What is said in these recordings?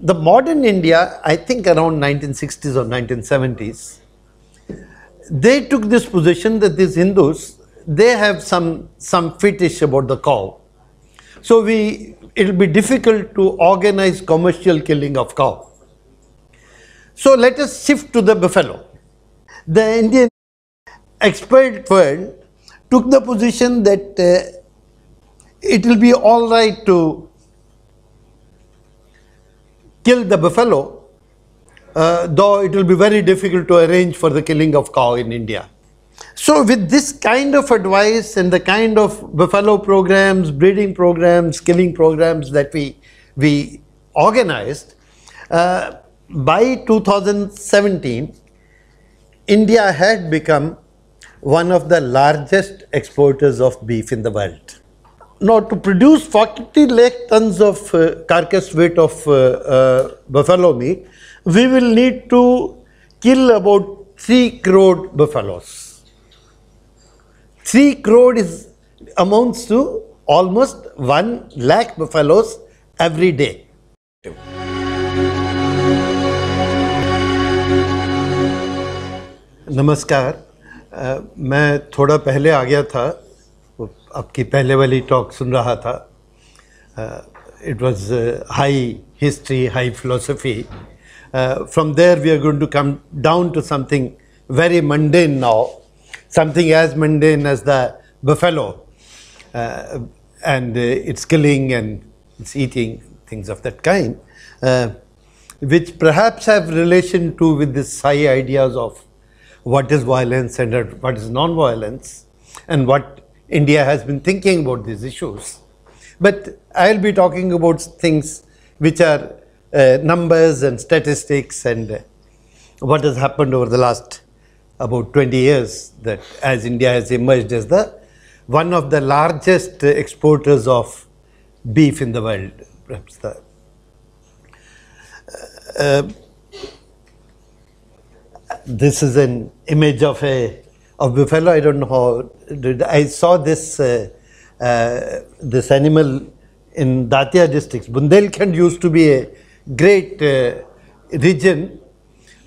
The modern India, I think around 1960s or 1970s, they took this position that these Hindus, they have some fetish about the cow. So it'll be difficult to organize commercial killing of cow. So let us shift to the buffalo. The Indian expert world took the position that it will be all right to kill the buffalo, though it will be very difficult to arrange for the killing of cow in India. So with this kind of advice and the kind of buffalo programs, breeding programs, killing programs that we organized, by 2017, India had become one of the largest exporters of beef in the world. Now, to produce 40 lakh tons of carcass weight of buffalo meat, we will need to kill about 3 crore buffaloes. 3 crore amounts to almost 1 lakh buffaloes every day. नमस्कार, मैं थोड़ा पहले आ गया था, आपकी पहले वाली talk सुन रहा था. It was high history, high philosophy. From there we are going to come down to something very mundane now, something as mundane as the buffalo and its killing and its eating, things of that kind, which perhaps have relation to with this high ideas of what is violence and what is non-violence, and what India has been thinking about these issues. But I'll be talking about things which are numbers and statistics and what has happened over the last about 20 years, that as India has emerged as the one of the largest exporters of beef in the world, perhaps the this is an image of a buffalo. I don't know how I saw this this animal in Datia districts. Bundelkhand used to be a great region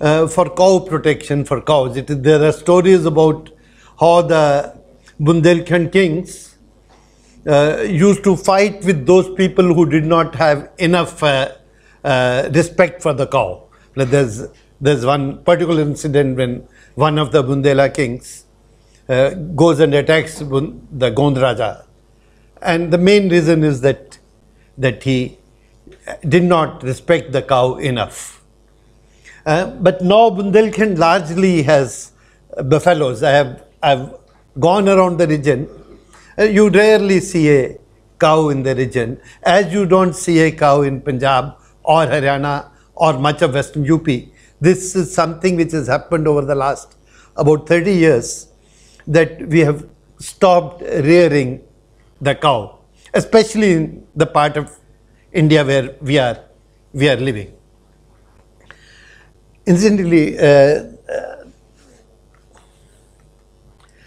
for cow protection for cows. There are stories about how the Bundelkhand kings used to fight with those people who did not have enough respect for the cow. Like there's one particular incident when one of the Bundela kings goes and attacks the Gond Raja, and the main reason is that he did not respect the cow enough. But now Bundelkhand largely has buffaloes. I've gone around the region. You rarely see a cow in the region, as you don't see a cow in Punjab or Haryana or much of Western UP. This is something which has happened over the last about 30 years, that we have stopped rearing the cow, especially in the part of India where we are living. Incidentally, there's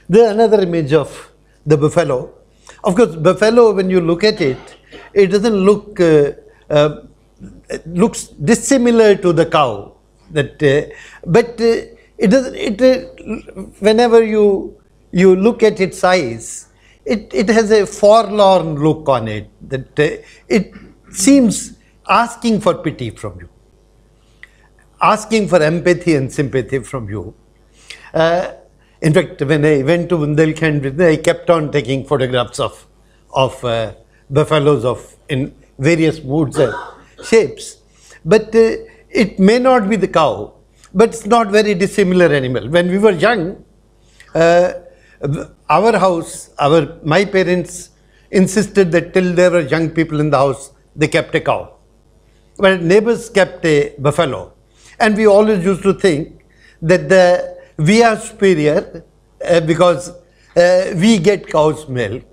another image of the buffalo. Of course, buffalo, when you look at it, it doesn't look, it looks dissimilar to the cow. Whenever you look at its eyes, it has a forlorn look on it, that it seems asking for pity from you, asking for empathy and sympathy from you. In fact, when I went to Bundelkhand, I kept on taking photographs of buffaloes in various moods and shapes, but. It may not be the cow, but it's not very dissimilar animal. When we were young, my parents insisted that till there were young people in the house, they kept a cow. Well, neighbors kept a buffalo. And we always used to think that we are superior because we get cow's milk.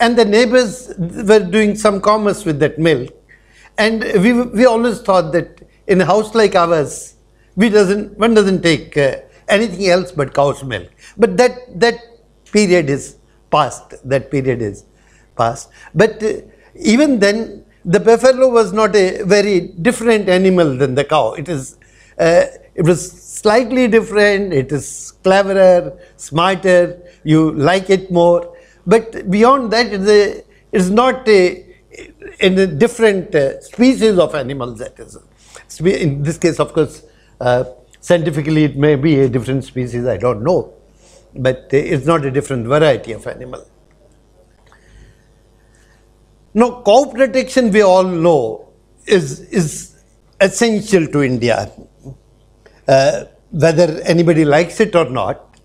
And the neighbors were doing some commerce with that milk. And we always thought that in a house like ours, one doesn't take anything else but cow's milk. But that period is past. But even then, The buffalo was not a very different animal than the cow. It was slightly different, it is cleverer, smarter, you like it more. But beyond that, it is not a different species of animal, that is. In this case, of course, scientifically it may be a different species, I don't know. But it's not a different variety of animal. Now, cow protection, we all know, is essential to India. Whether anybody likes it or not,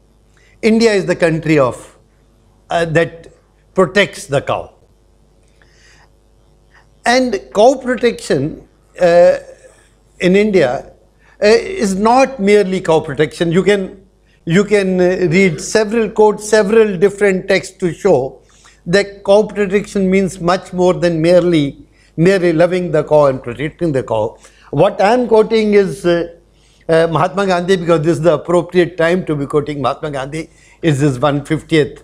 India is the country of that protects the cow. And cow protection in India is not merely cow protection. You can read several quotes, several different texts to show that cow protection means much more than merely loving the cow and protecting the cow. What I am quoting is Mahatma Gandhi, because this is the appropriate time to be quoting Mahatma Gandhi. Is his 150th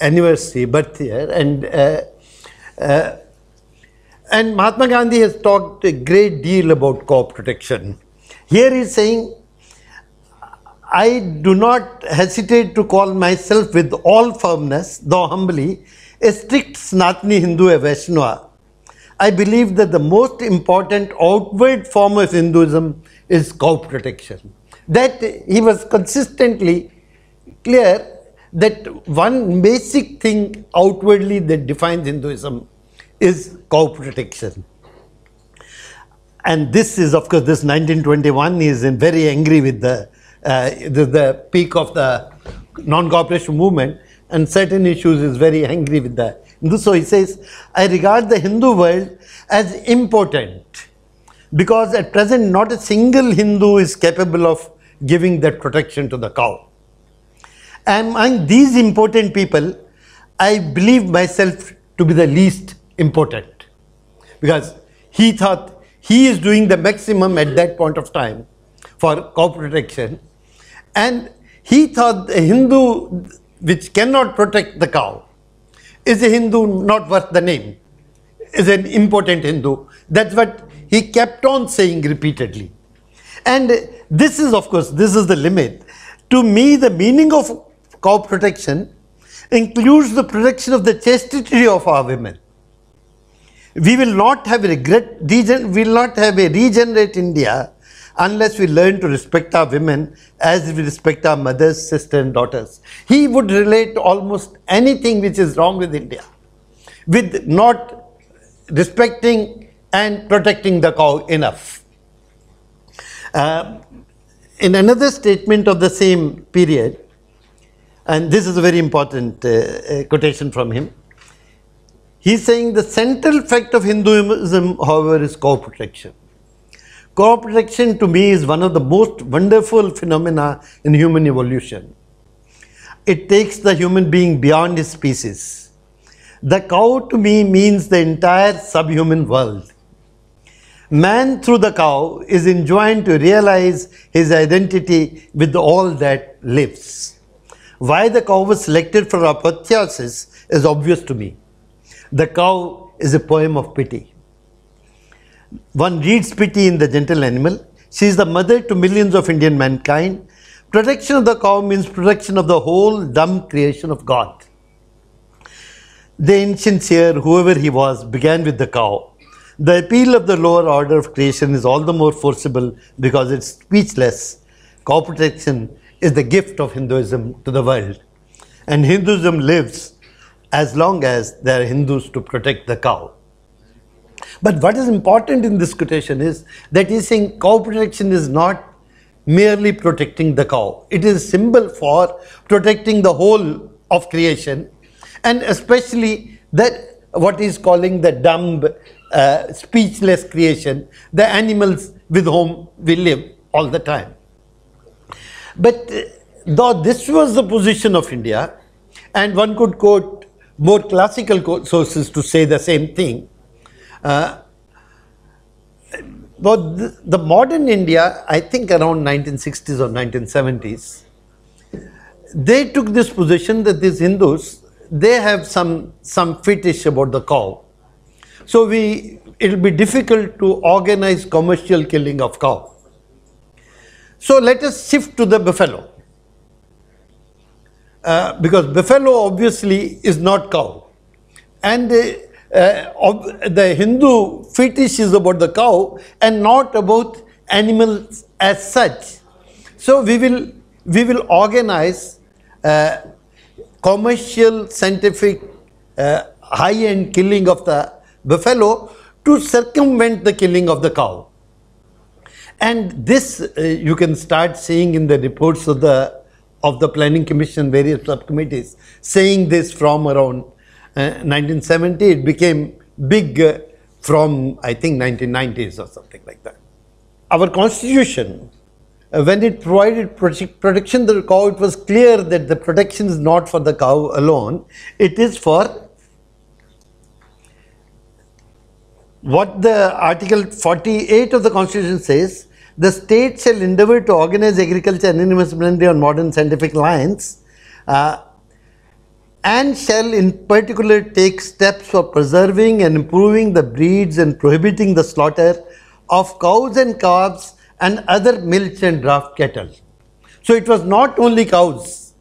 anniversary, birth year, and Mahatma Gandhi has talked a great deal about cow protection. Here he is saying, I do not hesitate to call myself with all firmness, though humbly, a strict Sanatani Hindu, a Vaishnava. I believe that the most important outward form of Hinduism is cow protection. That he was consistently clear that one basic thing outwardly that defines Hinduism is cow protection. And this is, of course, this 1921 is very angry with the peak of the non-cooperation movement, and certain issues is very angry with the Hindu. So he says, I regard the Hindu world as important, because at present not a single Hindu is capable of giving that protection to the cow. Among these important people, I believe myself to be the least important, because he thought he is doing the maximum at that point of time for cow protection, and he thought a Hindu which cannot protect the cow is a Hindu not worth the name, is an impotent Hindu. That's what he kept on saying repeatedly. And this is, of course, this is the limit. To me, the meaning of cow protection includes the protection of the chastity of our women. We will not have a regenerate India unless we learn to respect our women as we respect our mothers, sisters and daughters. He would relate almost anything which is wrong with India with not respecting and protecting the cow enough. In another statement of the same period, and this is a very important quotation from him, he is saying the central fact of Hinduism, however, is cow protection. Cow protection to me is one of the most wonderful phenomena in human evolution. It takes the human being beyond his species. The cow to me means the entire subhuman world. Man through the cow is enjoined to realize his identity with all that lives. Why the cow was selected for apotheosis is obvious to me. The cow is a poem of pity. One reads pity in the gentle animal. She is the mother to millions of Indian mankind. Protection of the cow means protection of the whole dumb creation of God. The ancient seer, whoever he was, began with the cow. The appeal of the lower order of creation is all the more forcible because it's speechless. Cow protection is the gift of Hinduism to the world. And Hinduism lives as long as there are Hindus to protect the cow. But what is important in this quotation is that he's saying cow protection is not merely protecting the cow. It is a symbol for protecting the whole of creation, and especially that what he's calling the dumb, speechless creation, the animals with whom we live all the time. But though this was the position of India, and one could quote more classical sources to say the same thing, but the modern India, I think around 1960s or 1970s, they took this position that these Hindus, they have some fetish about the cow. So it'll be difficult to organize commercial killing of cow. So let us shift to the buffalo. Because buffalo obviously is not cow. And the Hindu fetish is about the cow and not about animals as such. So we will organize commercial, scientific, high-end killing of the buffalo to circumvent the killing of the cow. And this you can start seeing in the reports of the Planning Commission, various subcommittees, saying this from around 1970. It became big from, I think, 1990s or something like that. Our constitution, when it provided protection to the cow, it was clear that the protection is not for the cow alone. It is for what the Article 48 of the Constitution says: the state shall endeavour to organise agriculture and animal husbandry on modern scientific lines, and shall in particular take steps for preserving and improving the breeds and prohibiting the slaughter of cows and calves and other milch and draft cattle. So it was not only cows,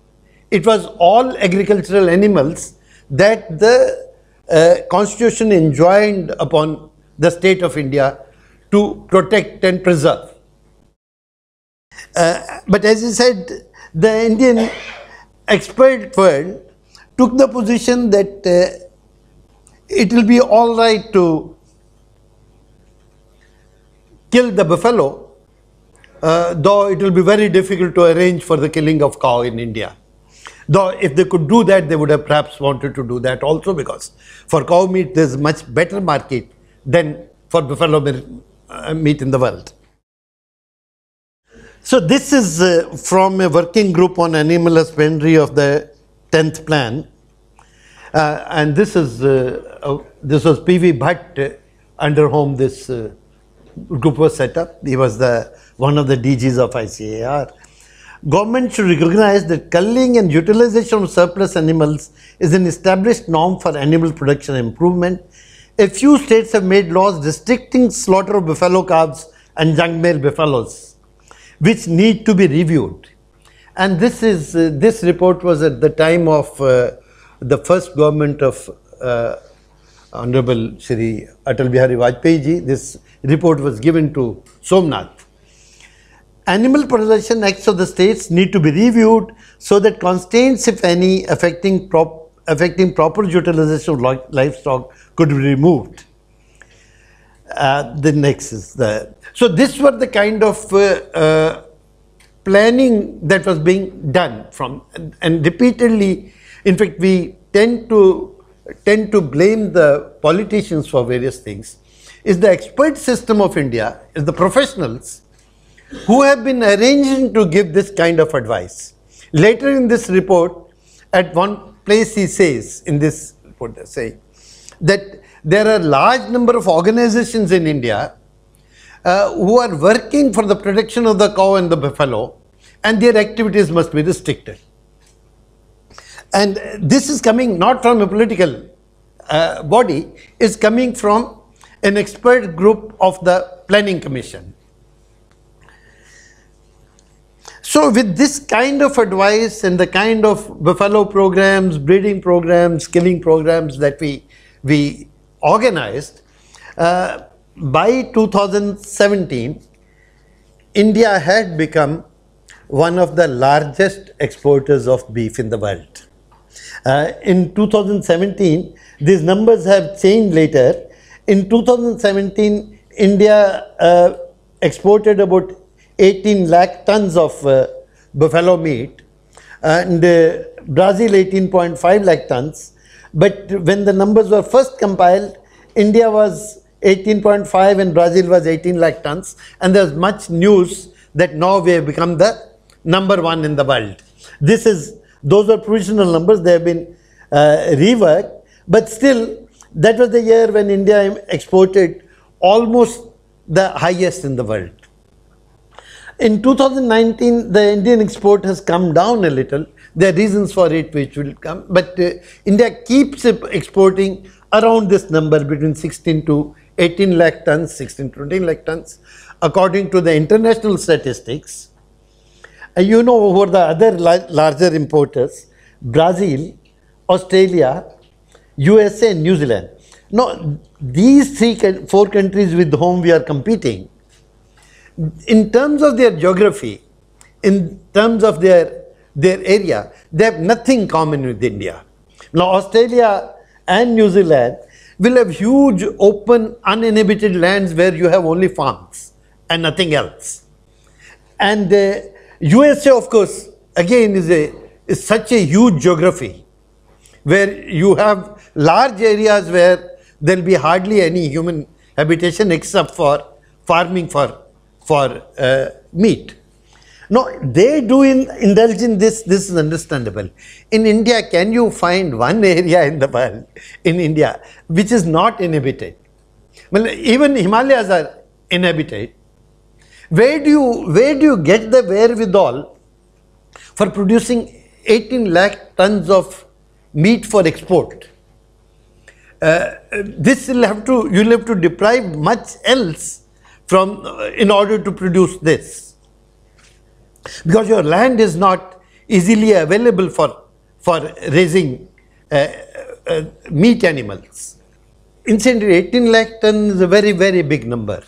it was all agricultural animals that the Constitution enjoined upon the state of India to protect and preserve. But as I said, the Indian expert world took the position that it will be all right to kill the buffalo, though it will be very difficult to arrange for the killing of cow in India. Though if they could do that, they would have perhaps wanted to do that also, because for cow meat there is much better market than for buffalo meat in the world. So this is from a working group on animal husbandry of the 10th plan, and this is this was PV Bhatt, under whom this group was set up. He was one of the DGs of ICAR. Government should recognize that culling and utilization of surplus animals is an established norm for animal production improvement. A few states have made laws restricting slaughter of buffalo calves and young male buffaloes, which need to be reviewed. And this is this report was at the time of the first government of Honorable Shri Atal Bihari Vajpayee ji. This report was given to Somnath. Animal Protection Acts of the states need to be reviewed so that constraints, if any, affecting proper utilization of livestock could be removed. The next is the... So these were the kind of planning that was being done from, and repeatedly, in fact, we tend to blame the politicians for various things. It's the expert system of India, it's the professionals who have been arranging to give this kind of advice. Later in this report, at one place he says, in this report they say, that there are a large number of organizations in India who are working for the protection of the cow and the buffalo, and their activities must be restricted. And this is coming not from a political body, it's coming from an expert group of the Planning Commission. So with this kind of advice and the kind of buffalo programs, breeding programs, killing programs that we organized, by 2017, India had become one of the largest exporters of beef in the world. In 2017, these numbers have changed later. In 2017, India exported about 18 lakh tons of buffalo meat, and Brazil 18.5 lakh tons. But when the numbers were first compiled, India was 18.5 and Brazil was 18 lakh tons. And there's much news that now we have become the #1 in the world. This is, those are provisional numbers, they have been reworked. But still, that was the year when India exported almost the highest in the world. In 2019, the Indian export has come down a little. There are reasons for it which will come, but India keeps exporting around this number, between 16 to 18 lakh tons, 16 to 20 lakh tons, according to the international statistics. And you know who are the other larger importers? Brazil, Australia, USA and New Zealand. Now, these four countries with whom we are competing, in terms of their geography, in terms of their area, they have nothing common with India. Now, Australia and New Zealand will have huge open uninhabited lands where you have only farms and nothing else. And the USA, of course, again is such a huge geography where you have large areas where there will be hardly any human habitation except for farming for meat. No, they do indulge in this. This is understandable. In India, can you find one area in the world, in India, which is not inhabited? Well, even Himalayas are inhabited. Where do you get the wherewithal for producing 18 lakh tons of meat for export? You'll have to deprive much else from in order to produce this. Because your land is not easily available for raising meat animals. Incidentally, 18 lakh ton is a very, very big number.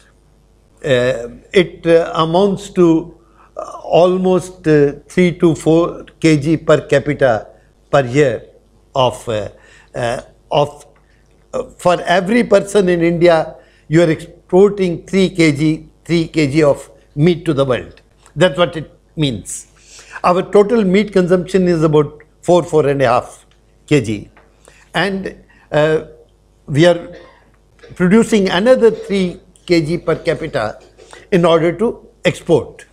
It amounts to almost 3 to 4 kg per capita per year for every person in India, you are exporting 3 kg of meat to the world. That's what it means. Our total meat consumption is about 4.5 kg, and we are producing another 3 kg per capita in order to export.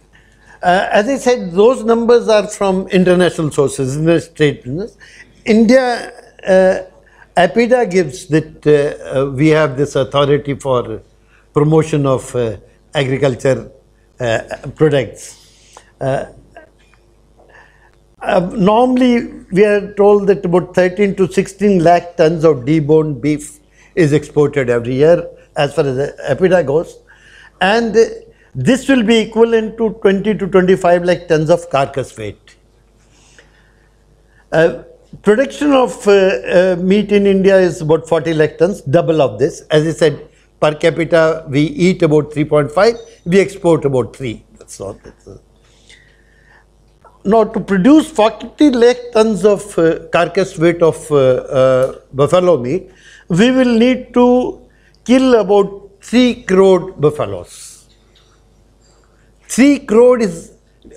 As I said, those numbers are from international sources, international trade business. India, APEDA gives that we have this authority for promotion of agriculture products. Normally, we are told that about 13 to 16 lakh tons of deboned beef is exported every year as far as APEDA goes, and this will be equivalent to 20 to 25 lakh tons of carcass weight. Production of meat in India is about 40 lakh tons, double of this. As I said, per capita we eat about 3.5, we export about 3. That's all. Now, to produce 40 lakh tons of carcass weight of buffalo meat, we will need to kill about 3 crore buffaloes. 3 crore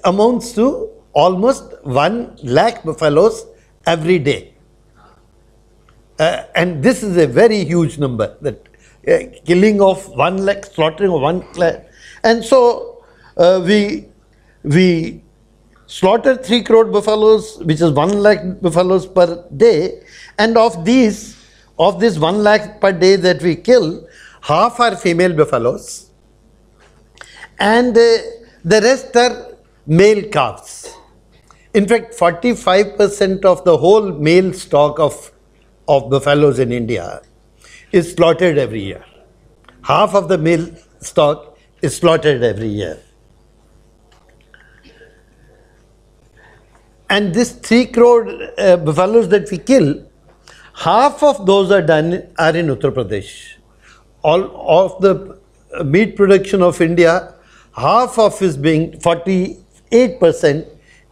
amounts to almost 1 lakh buffaloes every day. And this is a very huge number, that killing of 1 lakh, slaughtering of 1 lakh. And so, we slaughter 3 crore buffaloes, which is 1 lakh buffaloes per day, and of this 1 lakh per day that we kill, half are female buffaloes and the rest are male calves. In fact, 45% of the whole male stock of buffaloes in India is slaughtered every year. Half of the male stock is slaughtered every year. And this 3 crore buffaloes that we kill, half of those are in Uttar Pradesh. All of the meat production of India, half of is being 48%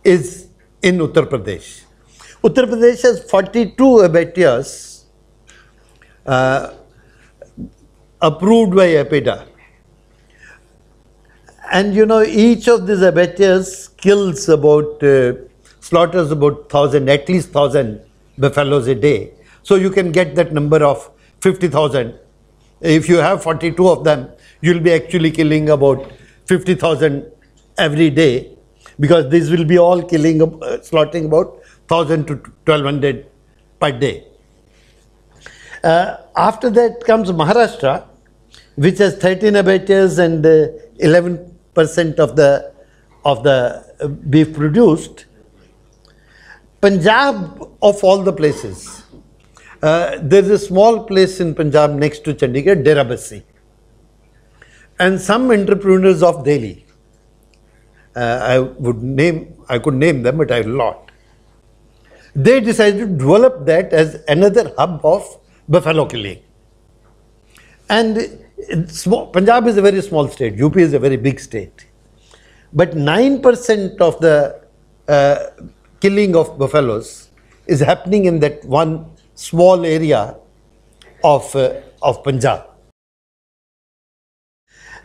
is in Uttar Pradesh. Uttar Pradesh has 42 abattoirs approved by APEDA. And you know, each of these abattoirs kills about slaughters about 1,000, at least 1,000 buffaloes a day. So you can get that number of 50,000. If you have 42 of them, you'll be actually killing about 50,000 every day, because these will be all slaughtering about 1,000 to 1,200 per day. After that comes Maharashtra, which has 13 abattoirs and 11% of the beef produced. Punjab, of all the places, there is a small place in Punjab next to Chandigarh, Dera Bassi, and some entrepreneurs of Delhi. I could name them, but I lot. They decided to develop that as another hub of buffalo killing. And Punjab is a very small state, UP is a very big state. But 9% of the killing of buffaloes is happening in that one small area of Punjab.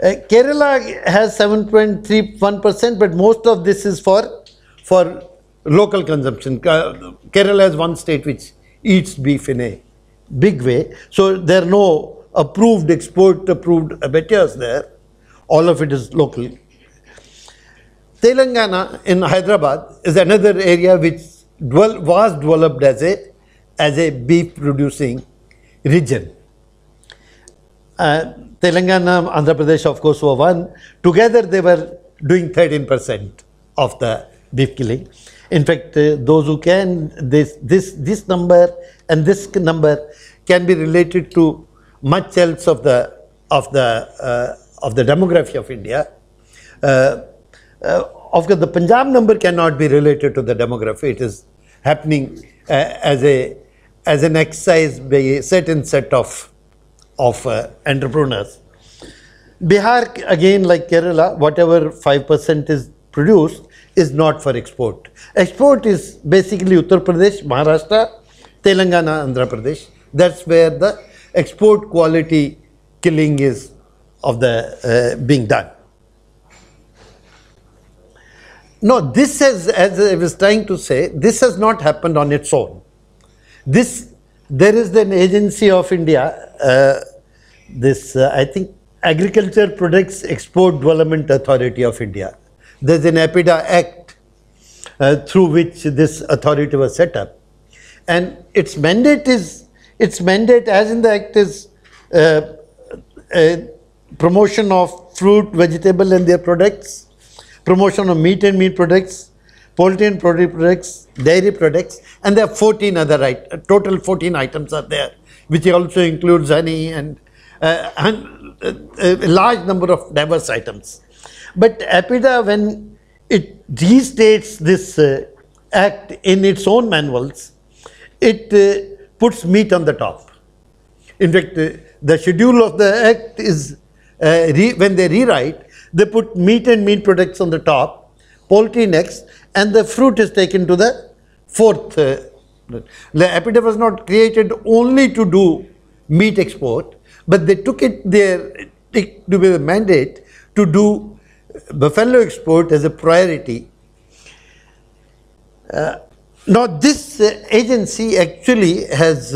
Kerala has 7.31%, but most of this is for local consumption. Kerala has one state which eats beef in a big way, so there are no approved, export-approved abattoirs there. All of it is local. Telangana in Hyderabad is another area which was developed as a beef-producing region. Telangana, Andhra Pradesh, of course, were one. Together, they were doing 13% of the beef killing. In fact, those who can, this number and this number can be related to much else of the demography of India. Of course, the Punjab number cannot be related to the demography. It is happening as an exercise by a certain set of entrepreneurs. Bihar, again, like Kerala, whatever 5% is produced is not for export. Export is basically Uttar Pradesh, Maharashtra, Telangana, Andhra Pradesh. That's where the export quality killing is being done. No, this has, as I was trying to say, this has not happened on its own. There is an agency of India, I think, Agriculture Products Export Development Authority of India. There's an APEDA Act through which this authority was set up. And its mandate, as in the Act, is promotion of fruit, vegetable and their products, promotion of meat and meat products, poultry and poultry products, dairy products, and there are 14 other items. Total 14 items are there, which also includes honey and a large number of diverse items. But APEDA, when it restates this act in its own manuals, it puts meat on the top. In fact, the schedule of the act is, when they rewrite, they put meat and meat products on the top, poultry next, and the fruit is taken to the fourth. APEDA was not created only to do meat export, but they took it there to be a mandate to do buffalo export as a priority. Now, this agency actually has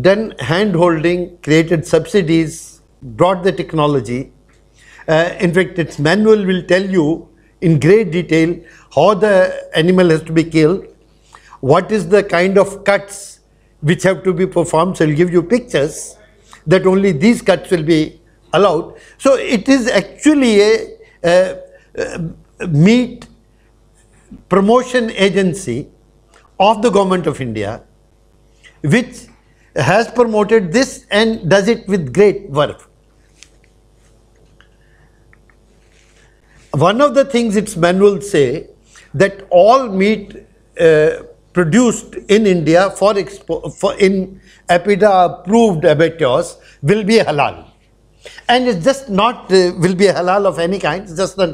done hand-holding, created subsidies, brought the technology. In fact, its manual will tell you in great detail how the animal has to be killed, what is the kind of cuts which have to be performed. So, it will give you pictures that only these cuts will be allowed. So, it is actually a meat promotion agency of the Government of India, which has promoted this and does it with great verve. One of the things its manuals say, that all meat produced in India in APEDA approved abattoirs will be halal. And it's just not will be halal of any kind, it's just not,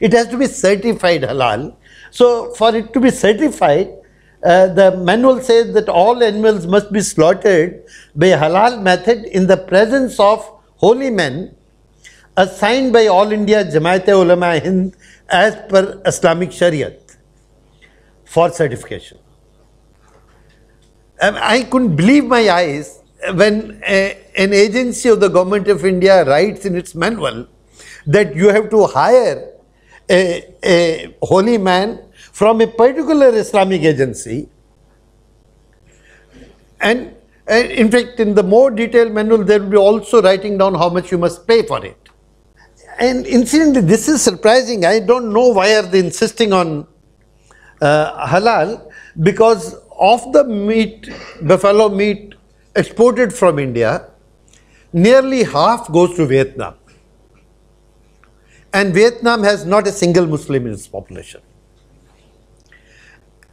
it has to be certified halal. So for it to be certified, the manual says that all animals must be slaughtered by halal method in the presence of holy men assigned by All India Jamaat-e-Ulama-e-Hind as per Islamic Shariat for certification. I couldn't believe my eyes when an agency of the Government of India writes in its manual that you have to hire a holy man from a particular Islamic agency. And in fact, in the more detailed manual, they will be also writing down how much you must pay for it. And incidentally, this is surprising. I don't know why are they insisting on halal, because of the buffalo meat exported from India, nearly half goes to Vietnam. And Vietnam has not a single Muslim in its population.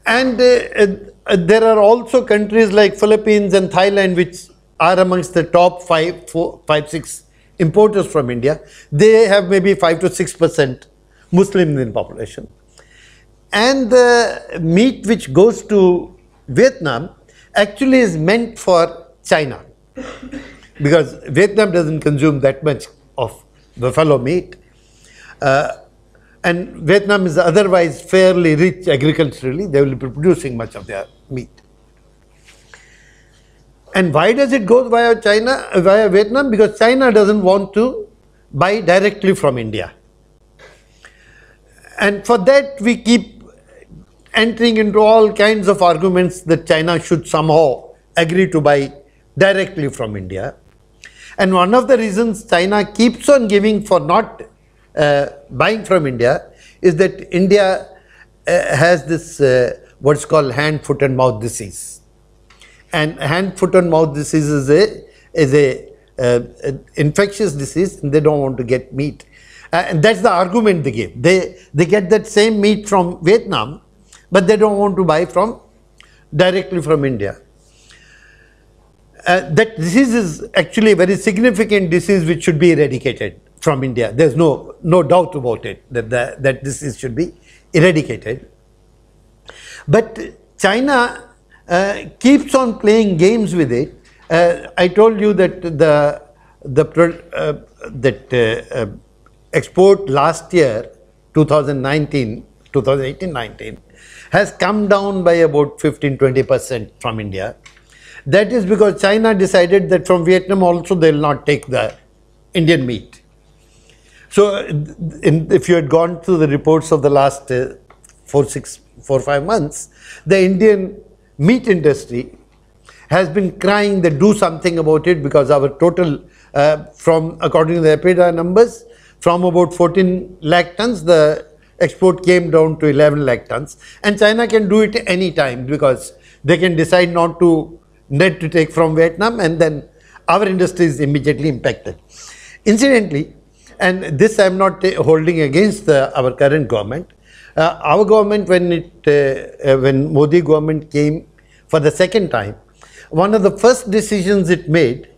And there are also countries like Philippines and Thailand, which are amongst the top 5, 6 importers from India. They have maybe 5 to 6% Muslim in population. And the meat which goes to Vietnam actually is meant for China, because Vietnam doesn't consume that much of buffalo meat. And Vietnam is otherwise fairly rich agriculturally. They will be producing much of their meat. And why does it go via China, via Vietnam? Because China doesn't want to buy directly from India. And for that, we keep entering into all kinds of arguments that China should somehow agree to buy directly from India. And one of the reasons China keeps on giving for not buying from India is that India has this what's called hand, foot and mouth disease. And hand, foot and mouth disease is an infectious disease, and they don't want to get meat. And that's the argument they give. They get that same meat from Vietnam, but they don't want to buy directly from India. That disease is actually a very significant disease which should be eradicated from India. There's no doubt about it that disease should be eradicated. But China keeps on playing games with it. I told you that the export last year, 2018-19, has come down by about 15-20% from India. That is because China decided that from Vietnam also they will not take the Indian meat. So if you had gone through the reports of the last 4-5 months, the Indian meat industry has been crying that do something about it, because our total, according to the APEDA numbers, from about 14 lakh tons, the export came down to 11 lakh tons. And China can do it any time, because they can decide not to net to take from Vietnam, and then our industry is immediately impacted. Incidentally, and this I am not holding against our current government. Our government, when Modi government came for the second time, one of the first decisions it made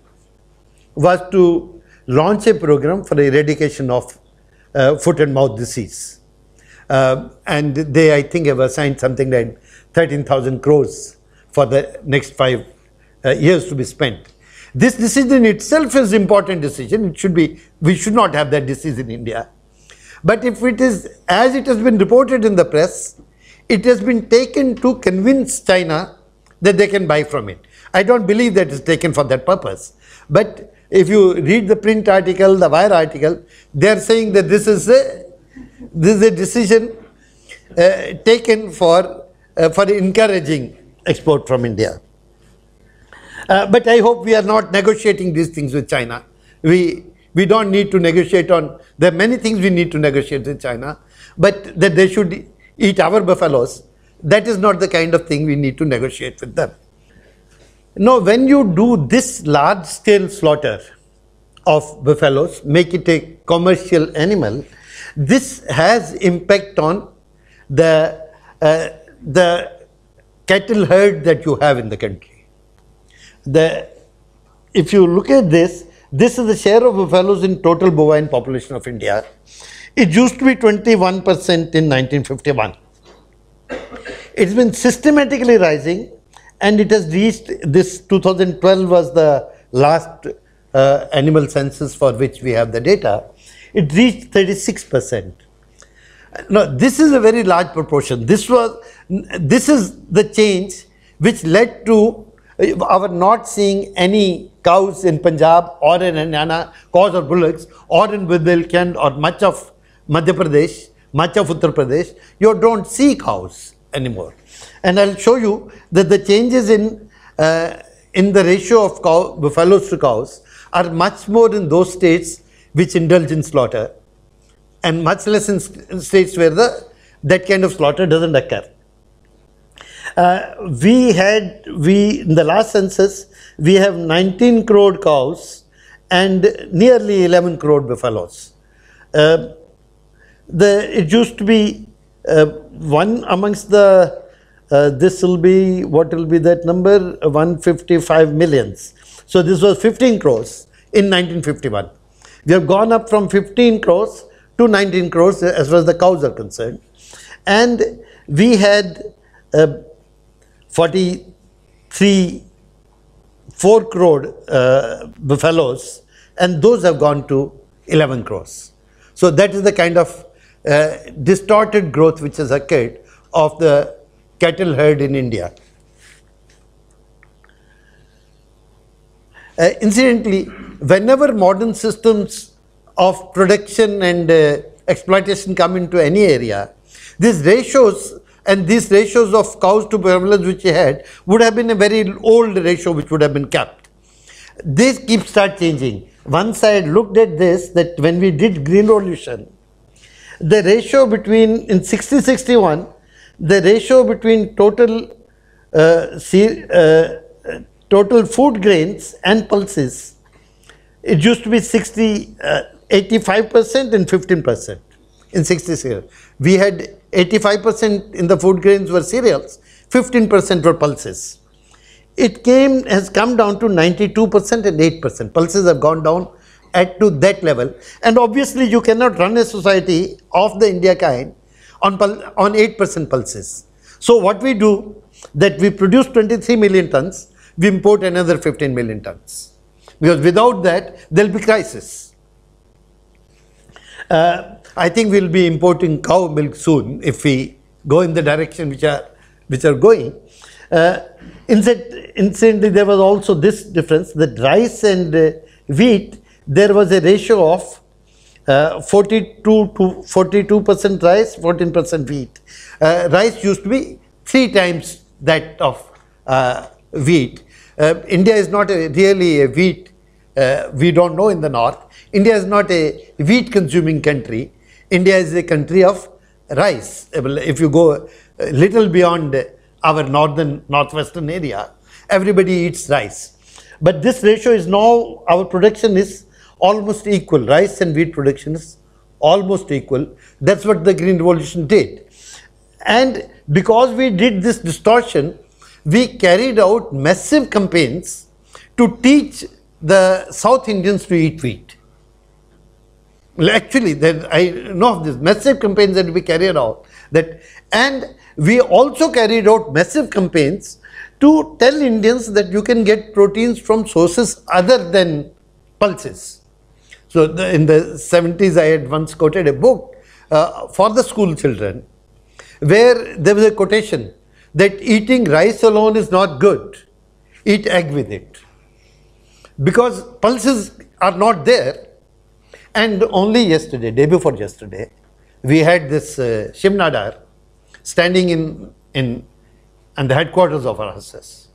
was to launch a program for the eradication of foot and mouth disease. And they, I think, have assigned something like 13,000 crores for the next 5 years to be spent. This decision itself is an important decision. It should be, we should not have that disease in India. But if it is, as it has been reported in the press, it has been taken to convince China that they can buy from it. I don't believe that it's taken for that purpose. But if you read the print article, the Wire article, they are saying that this is a decision taken for encouraging export from India. But I hope we are not negotiating these things with China. We don't need to negotiate on, there are many things we need to negotiate with China, but that they should eat our buffaloes, that is not the kind of thing we need to negotiate with them. Now, when you do this large-scale slaughter of buffaloes, make it a commercial animal, this has impact on the cattle herd that you have in the country. If you look at this, this is the share of buffaloes in total bovine population of India. It used to be 21% in 1951. It's been systematically rising, and it has reached this. 2012 was the last animal census for which we have the data. It reached 36%. Now, this is a very large proportion. This is the change which led to our not seeing any cows in Punjab or in Haryana, cows or bullocks, or in Bundelkhand or much of Madhya Pradesh, much of Uttar Pradesh. You don't see cows anymore. And I'll show you that the changes in the ratio of buffaloes to cows are much more in those states which indulge in slaughter, and much less in states where that kind of slaughter doesn't occur. In the last census, we have 19 crore cows and nearly 11 crore buffaloes. It used to be one amongst the, this will be, what will be that number? 155 millions. So this was 15 crores in 1951. We have gone up from 15 crores to 19 crores as far as the cows are concerned. And we had 4 crore buffaloes, and those have gone to 11 crores. So that is the kind of distorted growth which has occurred of the cattle herd in India. Incidentally, whenever modern systems of production and exploitation come into any area, these ratios and these ratios of cows to buffaloes which he had would have been a very old ratio which would have been kept. This keeps start changing. Once I looked at this, that when we did Green Revolution, the ratio between, in 60-61, the ratio between total food grains and pulses, it used to be 85% and 15% in 60s. We had 85% in the food grains were cereals, 15% were pulses. It has come down to 92% and 8%. Pulses have gone down to that level. And obviously you cannot run a society of the India kind on 8% pulses. So what we do, that we produce 23 million tons, we import another 15 million tons. Because without that, there will be crisis. I think we will be importing cow milk soon if we go in the direction which are going. Incidentally, there was also this difference, that rice and wheat, there was a ratio of 42% rice, 14% wheat. Rice used to be 3 times that of wheat. India is not really a wheat, we don't know in the north. India is not a wheat consuming country. India is a country of rice. If you go a little beyond our northwestern area, everybody eats rice. But this ratio is now, our production is almost equal. Rice and wheat production is almost equal. That's what the Green Revolution did. And because we did this distortion, we carried out massive campaigns to teach the South Indians to eat wheat. Well, actually, I know of this, massive campaigns that we carried out. And we also carried out massive campaigns to tell Indians that you can get proteins from sources other than pulses. So in the 70s, I had once quoted a book for the school children, where there was a quotation that eating rice alone is not good, eat egg with it. Because pulses are not there. And only yesterday, day before yesterday, we had this Shiv Nadar standing in the headquarters of our RSS.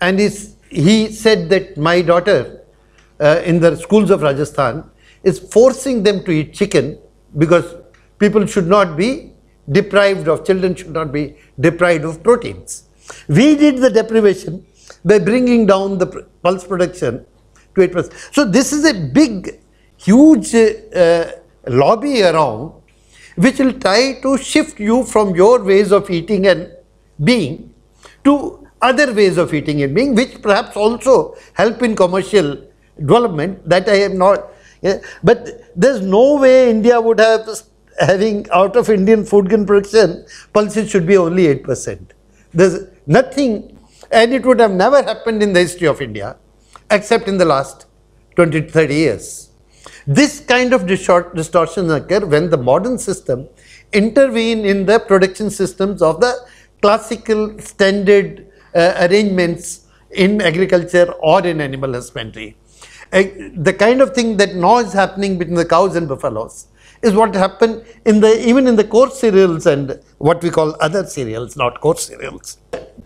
And he said that my daughter in the schools of Rajasthan is forcing them to eat chicken, because people should not be deprived of, children should not be deprived of proteins. We did the deprivation by bringing down the pulse production to 8%. So this is a big, huge lobby around, which will try to shift you from your ways of eating and being to other ways of eating and being, which perhaps also help in commercial development. That I am not, but there's no way India would have, having out of Indian food grain production, pulses should be only 8%. There's nothing, and it would have never happened in the history of India, except in the last 20 to 30 years. This kind of distortions occur when the modern system intervene in the production systems of the classical standard arrangements in agriculture or in animal husbandry. The kind of thing that now is happening between the cows and buffaloes is what happened even in the coarse cereals and what we call other cereals, not coarse cereals.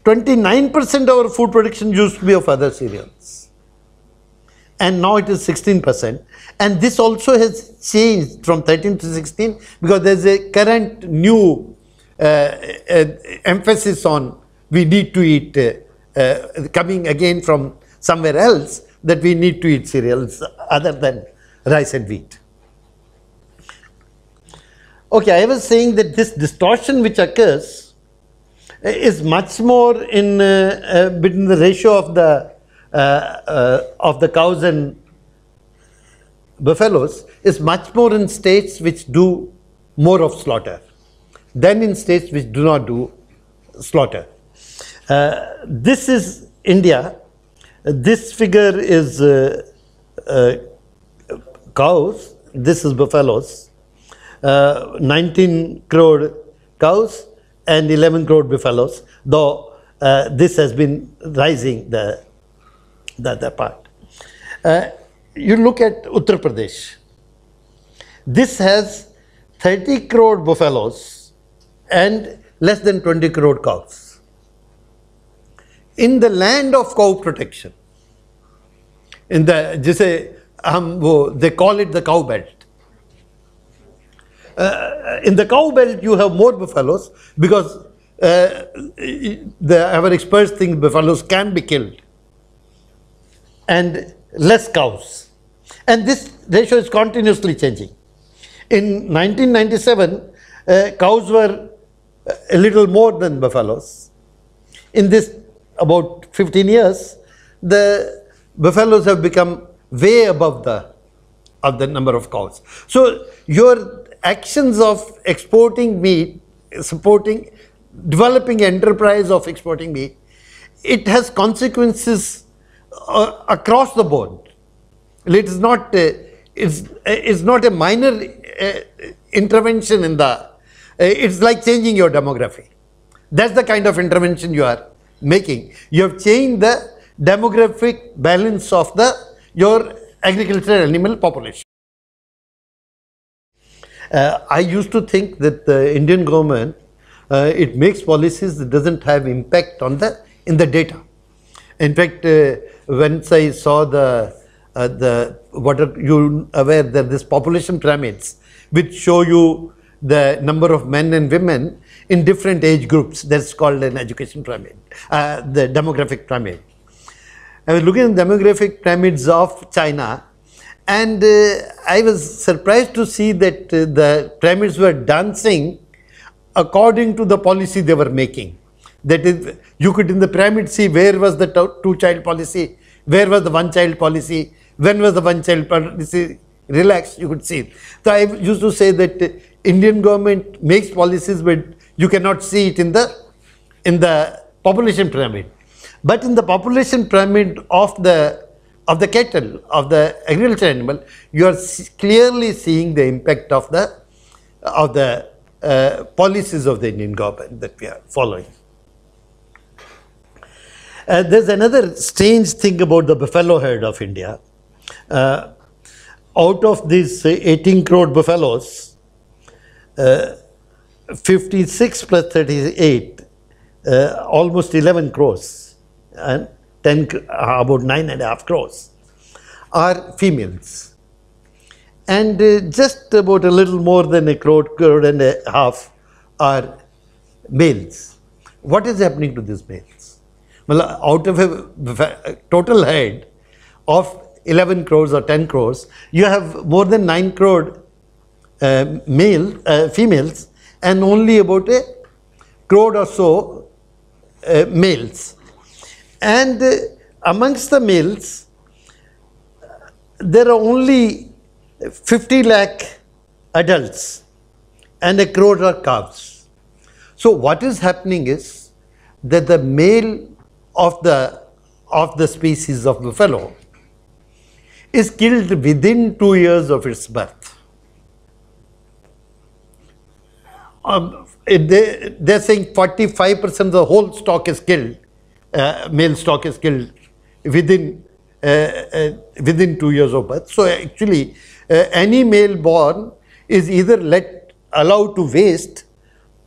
29% of our food production used to be of other cereals, and now it is 16%. And this also has changed from 13 to 16 because there is a current new emphasis on we need to eat, coming again from somewhere else, that we need to eat cereals other than rice and wheat. Okay, I was saying that this distortion which occurs is much more in between the ratio of the cows and buffaloes is much more in states which do more of slaughter than in states which do not do slaughter. This is India. This figure is cows, this is buffaloes, 19 crore cows and 11 crore buffaloes, though this has been rising, the part. You look at Uttar Pradesh. This has 30 crore buffaloes and less than 20 crore cows. In the land of cow protection, in the jise they call it the cow belt. In the cow belt, you have more buffaloes because our experts think buffaloes can be killed, and less cows, and this ratio is continuously changing. In 1997, cows were a little more than buffaloes. In this about 15 years, the buffaloes have become way above the number of cows. So your actions of exporting meat, developing enterprise of exporting meat, it has consequences across the board. It is not it's not a minor intervention in the it's like changing your demography. That's the kind of intervention you are making. You have changed the demographic balance of your agricultural animal population. I used to think that the Indian government, it makes policies that doesn't have impact on the data. In fact, once I saw what are you aware that this population pyramids which show you the number of men and women in different age groups. That's called an education pyramid, the demographic pyramid. I was looking at demographic pyramids of China, and I was surprised to see that the pyramids were dancing according to the policy they were making. That is, you could in the pyramid see where was the two-child policy, where was the one-child policy, when was the one-child policy relaxed, you could see. So I used to say that Indian government makes policies, but you cannot see it in the population pyramid. But in the population pyramid of the cattle, of the agricultural animal, you are clearly seeing the impact of the policies of the Indian government that we are following. There's another strange thing about the buffalo herd of India. Out of these 18 crore buffaloes, 56 plus 38, almost 11 crores, and 10, about 9.5 crores, are females. And just about a little more than a crore and a half are males. What is happening to these males? Out of a total herd of 11 crores or 10 crores, you have more than 9 crore females and only about a crore or so males. And amongst the males, there are only 50 lakh adults and a crore are calves. So what is happening is that the male of the species of buffalo is killed within 2 years of its birth. They're saying 45% of the whole stock is killed, male stock is killed within 2 years of birth. So actually, any male born is either allowed to waste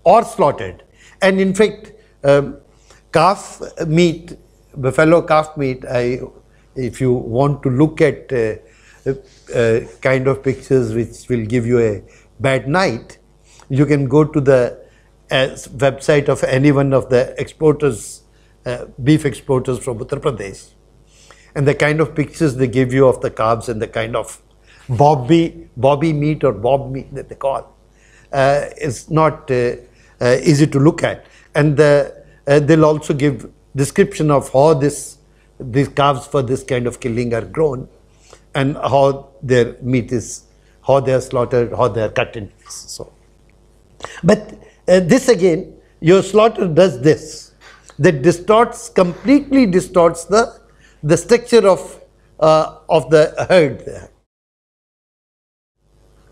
or slaughtered. And in fact, calf meat, buffalo calf meat, if you want to look at kind of pictures which will give you a bad night, you can go to the website of any one of the exporters, beef exporters from Uttar Pradesh, and the kind of pictures they give you of the calves and the kind of bobby meat or bob meat that they call, is not easy to look at. And they'll also give description of how these calves for this kind of killing are grown, and how their meat is, how they are slaughtered, how they are cut in pieces. So, but this again, your slaughter does this, that completely distorts the structure of the herd there.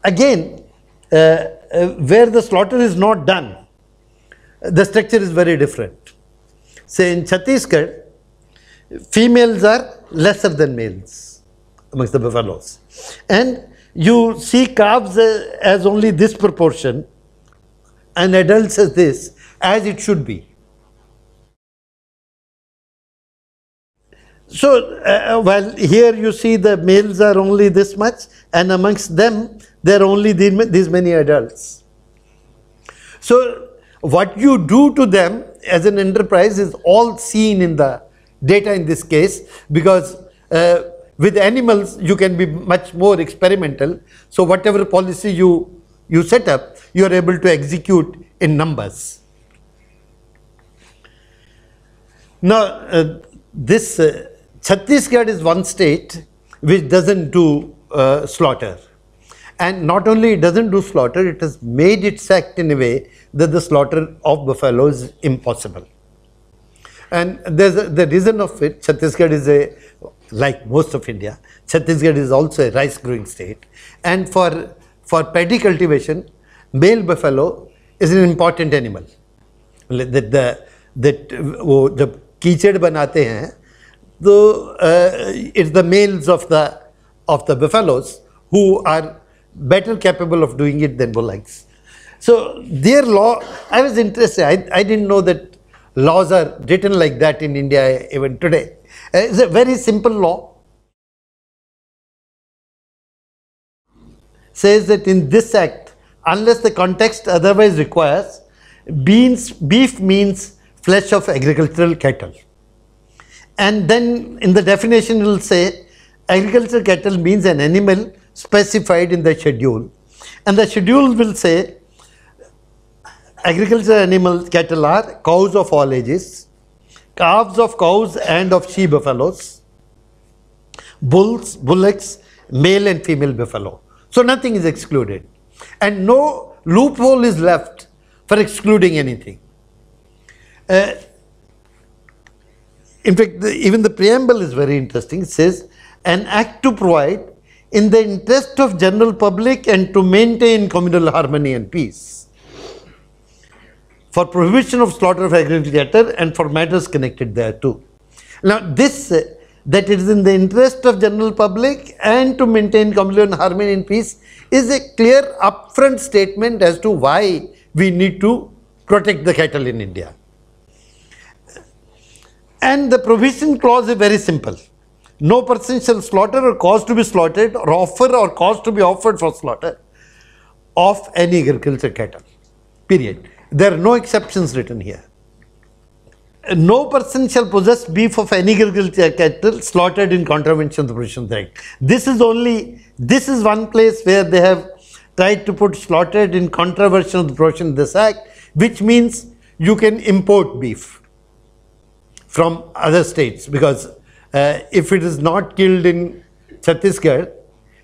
Again, where the slaughter is not done, the structure is very different. Say in Chhattisgarh, females are lesser than males amongst the buffaloes, and you see calves as only this proportion and adults as this, as it should be. So while here you see the males are only this much, and amongst them there are only these many adults. So what you do to them as an enterprise is all seen in the data in this case, because with animals you can be much more experimental. So whatever policy you set up, you are able to execute in numbers. Now this Chhattisgarh is one state which doesn't do slaughter, and not only it doesn't do slaughter, it has made its act in a way that the slaughter of buffaloes is impossible. And the reason of it, Chhattisgarh is like most of India, Chhattisgarh is also a rice growing state, and for paddy cultivation, male buffalo is an important animal. The कीचड़ बनाते हैं, तो it's the males of the buffaloes who are better capable of doing it than bullocks. So their law, I was interested, I didn't know that laws are written like that in India even today. It's a very simple law, says that in this act, unless the context otherwise requires, beef means flesh of agricultural cattle. And then in the definition it will say agricultural cattle means an animal specified in the schedule, and the schedule will say agricultural animal cattle are cows of all ages, calves of cows and of she buffaloes, bulls, bullocks, male and female buffalo. So nothing is excluded, and no loophole is left for excluding anything. In fact, even the preamble is very interesting. It says, an act to provide in the interest of general public and to maintain communal harmony and peace, for prohibition of slaughter of agricultural cattle and for matters connected thereto. Now this, that it is in the interest of general public and to maintain communal harmony and peace, is a clear upfront statement as to why we need to protect the cattle in India. And the provision clause is very simple. No person shall slaughter or cause to be slaughtered or offer or cause to be offered for slaughter of any agricultural cattle, period. There are no exceptions written here. No person shall possess beef of any agricultural cattle slaughtered in contravention of the provision act. This is one place where they have tried to put slaughtered in contravention of the provision of this act, which means you can import beef from other states, because if it is not killed in Chhattisgarh,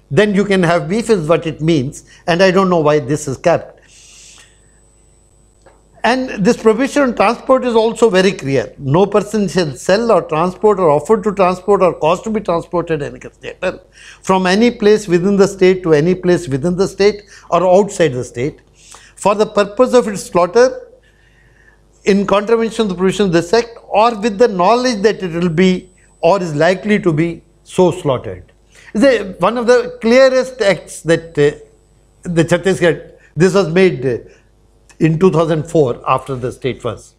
then you can have beef, is what it means, and I don't know why this is kept. And this provision on transport is also very clear. No person shall sell or transport or offer to transport or cause to be transported any cattle from any place within the state to any place within the state or outside the state for the purpose of its slaughter in contravention of the provision of this act, or with the knowledge that it will be or is likely to be so slaughtered. It's one of the clearest acts that the Chhattisgarh, this was made in 2004 after the state was.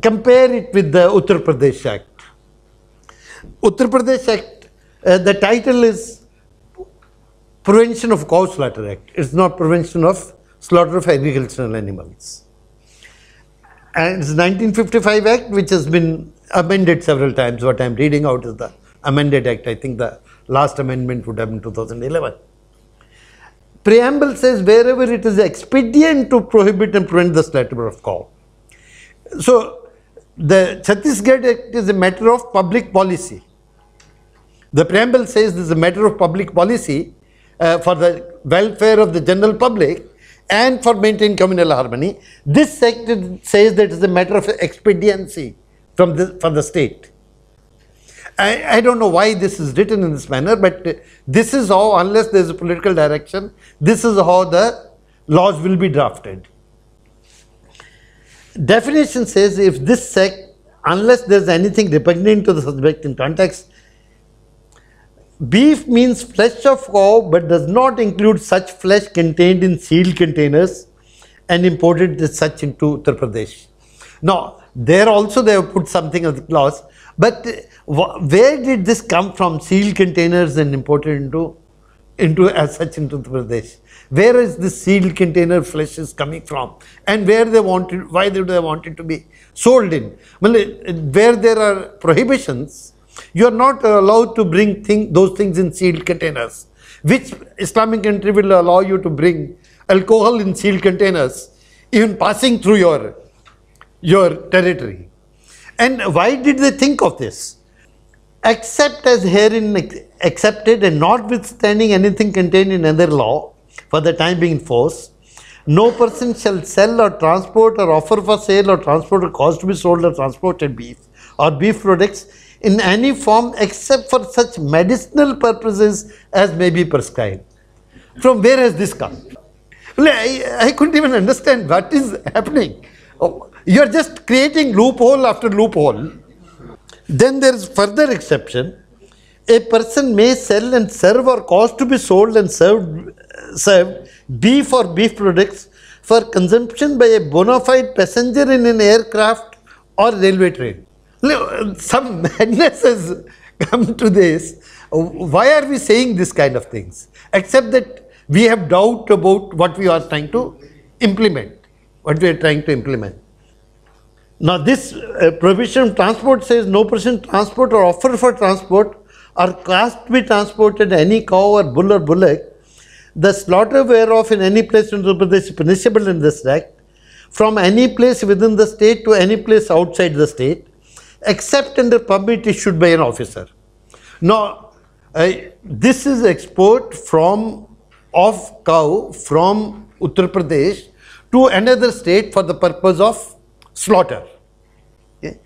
Compare it with the Uttar Pradesh Act. Uttar Pradesh Act, the title is Prevention of Cow Slaughter Act. It's not Prevention of Slaughter of Agricultural Animals. And it's 1955 Act, which has been amended several times. What I'm reading out is the amended act. I think the last amendment would have been 2011. Preamble says wherever it is expedient to prohibit and prevent the slaughter of cow. So the Chhattisgarh Act is a matter of public policy. The preamble says this is a matter of public policy for the welfare of the general public and for maintaining communal harmony. This act says that it is a matter of expediency from the, for the state. I don't know why this is written in this manner, but this is how, unless there is a political direction, this is how the laws will be drafted. Definition says if this sect, unless there is anything repugnant to the subject in context, beef means flesh of cow but does not include such flesh contained in sealed containers and imported as such into Uttar Pradesh. Now, there also they have put something of the clause, but where did this come from, sealed containers and imported into as such into Uttar Pradesh? Where is the sealed container flesh is coming from, and where they wanted, why do they want it to be sold in? Well, where there are prohibitions, you are not allowed to bring those things in sealed containers. Which Islamic country will allow you to bring alcohol in sealed containers, even passing through your territory? And why did they think of this? Except as herein accepted and notwithstanding anything contained in another law, for the time being in force, no person shall sell or transport or offer for sale or transport or cause to be sold or transported beef or beef products in any form except for such medicinal purposes as may be prescribed. From where has this come? I couldn't even understand what is happening. You are just creating loophole after loophole. Then there is further exception. A person may sell and serve or cause to be sold and served beef or beef products for consumption by a bona fide passenger in an aircraft or railway train. Some madness has come to this. Why are we saying this kind of things? Except that we have doubt about what we are trying to implement. Now this provision of transport says no person transport or offer for transport or cast to be transported any cow or bull or bullock, the slaughter whereof in any place in Uttar Pradesh is punishable in this act, from any place within the state to any place outside the state, except under permit issued by an officer. Now, this is export of cow from Uttar Pradesh to another state for the purpose of slaughter. Okay?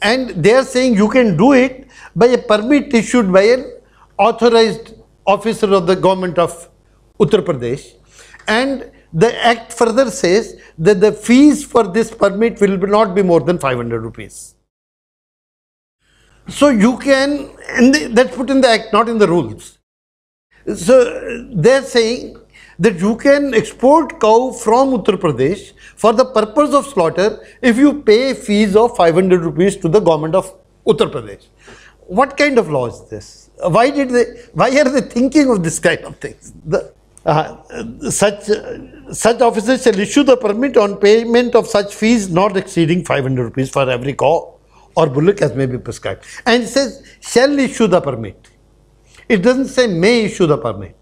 And they are saying you can do it by a permit issued by an authorized officer of the government of Uttar Pradesh. And the act further says that the fees for this permit will not be more than 500 rupees. So you can, and that's put in the act, not in the rules. So they're saying that you can export cow from Uttar Pradesh for the purpose of slaughter if you pay fees of 500 rupees to the government of Uttar Pradesh. What kind of law is this? Why are they thinking of this kind of things? Such officers shall issue the permit on payment of such fees not exceeding 500 rupees for every cow or bullock as may be prescribed. And it says shall issue the permit. It doesn't say may issue the permit.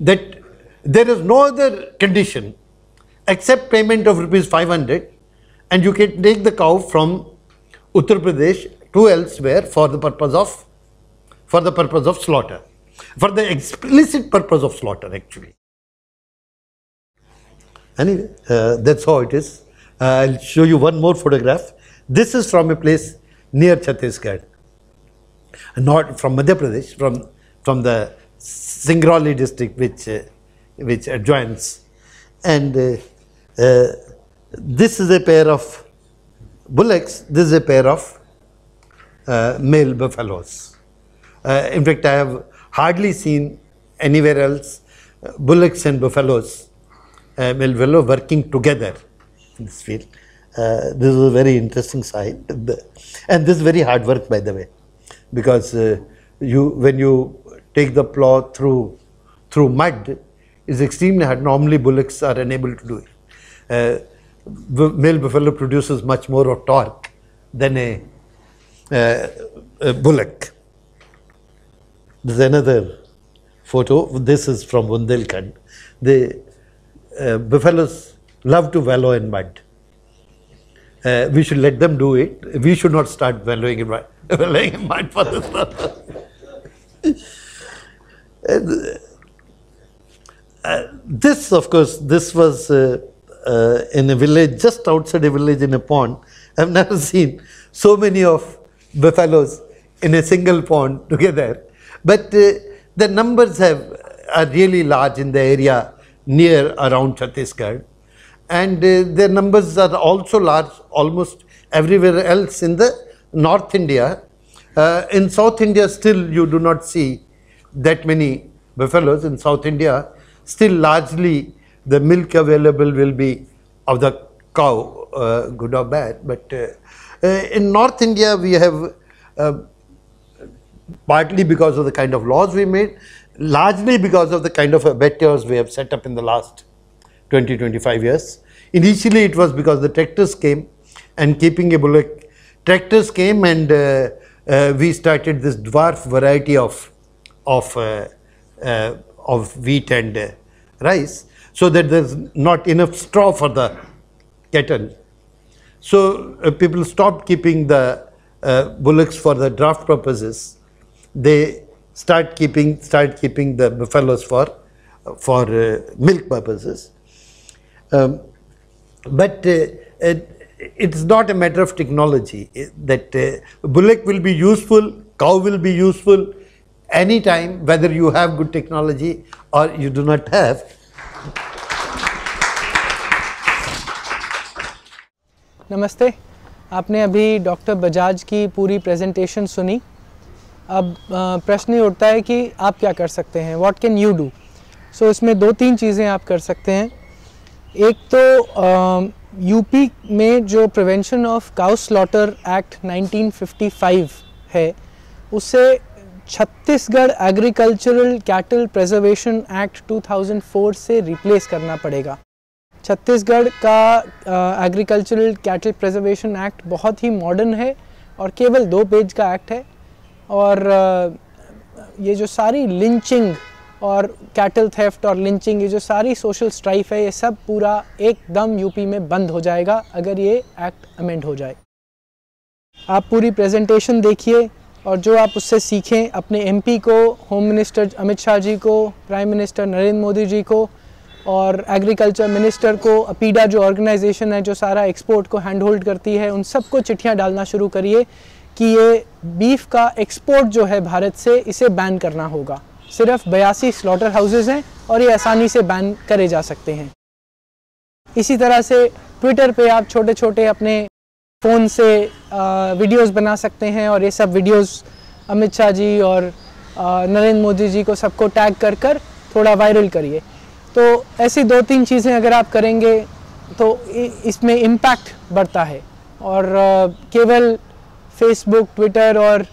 That there is no other condition except payment of rupees 500 and you can take the cow from Uttar Pradesh to elsewhere for the purpose of slaughter, for the explicit purpose of slaughter actually. Anyway, that's how it is. I'll show you one more photograph. This is from a place near Chhattisgarh, not from Madhya Pradesh, from the Singrauli district, which adjoins. And this is a pair of bullocks. This is a pair of male buffaloes. In fact, I have hardly seen anywhere else bullocks and buffaloes, male buffalo working together in this field. This is a very interesting sight, and this is very hard work, by the way, because when you take the plow through mud, is extremely hard. Normally bullocks are unable to do it. male buffalo produces much more of torque than a bullock. There's another photo. This is from Bundelkhand. The buffaloes love to wallow in mud. We should let them do it. We should not start wallowing in mud, for this purpose. This, of course, this was in a village, just outside a village in a pond. I've never seen so many of buffaloes in a single pond together. But the numbers are really large in the area near around Chhattisgarh. And their numbers are also large almost everywhere else in the North India. In South India, still you do not see that many buffaloes. In South India, still largely the milk available will be of the cow, good or bad. But in North India, we have, partly because of the kind of laws we made, largely because of the kind of abattoirs we have set up in the last 20-25 years. Initially, it was because the tractors came and keeping a bullock. Tractors came and we started this dwarf variety of wheat and rice, so that there's not enough straw for the cattle. So people stopped keeping the bullocks for the draft purposes. They start keeping the buffaloes for milk purposes. But it's not a matter of technology. That bullock will be useful, cow will be useful any time, whether you have good technology or you do not have. नमस्ते, आपने अभी doctor Bajaj की पूरी presentation सुनी. अब प्रश्न ये उठता है कि आप क्या कर सकते हैं, what can you do. So इसमें दो तीन चीज़ें आप कर सकते हैं. एक तो यूपी में जो prevention of cow slaughter act 1955 है, उससे Chhattisgarh agricultural cattle preservation act 2004 से रिप्लेस करना पड़ेगा. छत्तीसगढ़ का एग्रीकल्चरल कैटल प्रिजर्वेशन एक्ट बहुत ही मॉडर्न है और केवल 2 पेज का एक्ट है. और ये जो सारी लिंचिंग और कैटल थेफ्ट और लिंचिंग, ये जो सारी सोशल स्ट्राइफ है, ये सब पूरा एकदम यूपी में बंद हो जाएगा अगर ये एक्ट अमेंड हो जाए. आप पूरी प्रेजेंटेशन देखिए और जो आप उससे सीखें अपने एमपी को, होम मिनिस्टर अमित शाह जी को, प्राइम मिनिस्टर नरेंद्र मोदी जी को और एग्रीकल्चर मिनिस्टर को, अपीडा जो ऑर्गेनाइजेशन है जो सारा एक्सपोर्ट को हैंड होल्ड करती है, उन सबको चिट्ठियाँ डालना शुरू करिए कि ये बीफ का एक्सपोर्ट जो है भारत से, इसे बैन करना होगा. सिर्फ 82 स्लॉटर हाउसेज हैं और ये आसानी से बैन करे जा सकते हैं. इसी तरह से ट्विटर पे आप छोटे छोटे अपने फ़ोन से वीडियोस बना सकते हैं और ये सब वीडियोस अमित शाह जी और नरेंद्र मोदी जी को सबको टैग कर कर थोड़ा वायरल करिए. तो ऐसी 2-3 चीज़ें अगर आप करेंगे तो इसमें इम्पैक्ट बढ़ता है. और केवल फेसबुक, ट्विटर और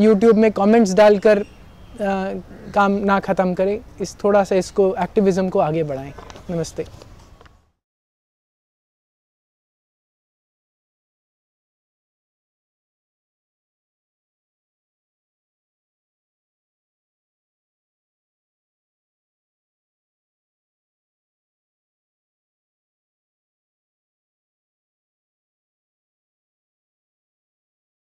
यूट्यूब में कमेंट्स डालकर काम ना ख़त्म करें. इस थोड़ा सा इसको, एक्टिविज़म को आगे बढ़ाएं. नमस्ते.